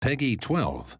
Peggy 12.